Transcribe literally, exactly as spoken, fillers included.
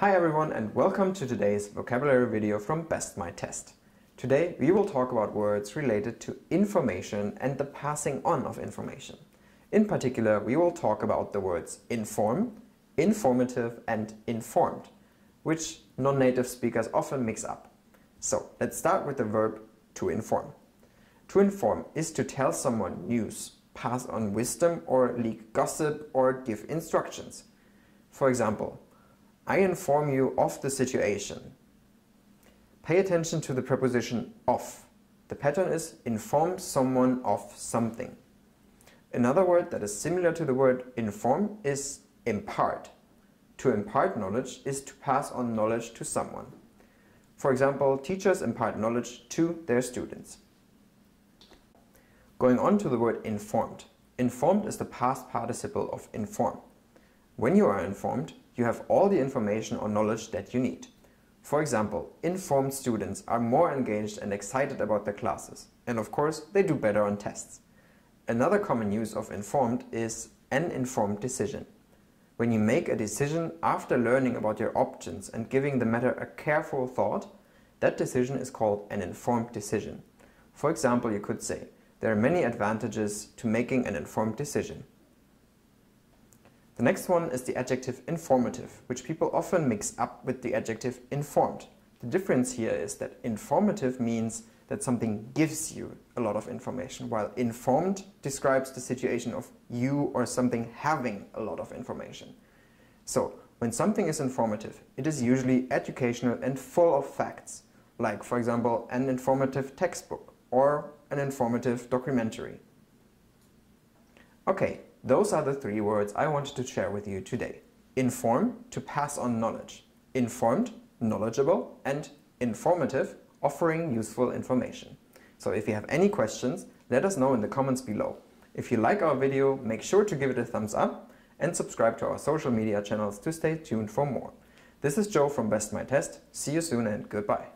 Hi everyone and welcome to today's vocabulary video from Best My Test. Today we will talk about words related to information and the passing on of information. In particular, we will talk about the words inform, informative and informed, which non-native speakers often mix up. So let's start with the verb to inform. To inform is to tell someone news, pass on wisdom or leak gossip or give instructions. For example, I inform you of the situation. Pay attention to the preposition of. The pattern is inform someone of something. Another word that is similar to the word inform is impart. To impart knowledge is to pass on knowledge to someone. For example, teachers impart knowledge to their students. Going on to the word informed. Informed is the past participle of inform. When you are informed, you have all the information or knowledge that you need. For example, informed students are more engaged and excited about their classes, and of course they do better on tests. Another common use of informed is an informed decision. When you make a decision after learning about your options and giving the matter a careful thought, that decision is called an informed decision. For example, you could say, there are many advantages to making an informed decision. The next one is the adjective informative, which people often mix up with the adjective informed. The difference here is that informative means that something gives you a lot of information, while informed describes the situation of you or something having a lot of information. So, when something is informative, it is usually educational and full of facts, like for example an informative textbook or an informative documentary. Okay. Those are the three words I wanted to share with you today. Inform, to pass on knowledge. Informed, knowledgeable, and informative, offering useful information. So if you have any questions, let us know in the comments below. If you like our video, make sure to give it a thumbs up and subscribe to our social media channels to stay tuned for more. This is Joe from Best My Test. See you soon and goodbye.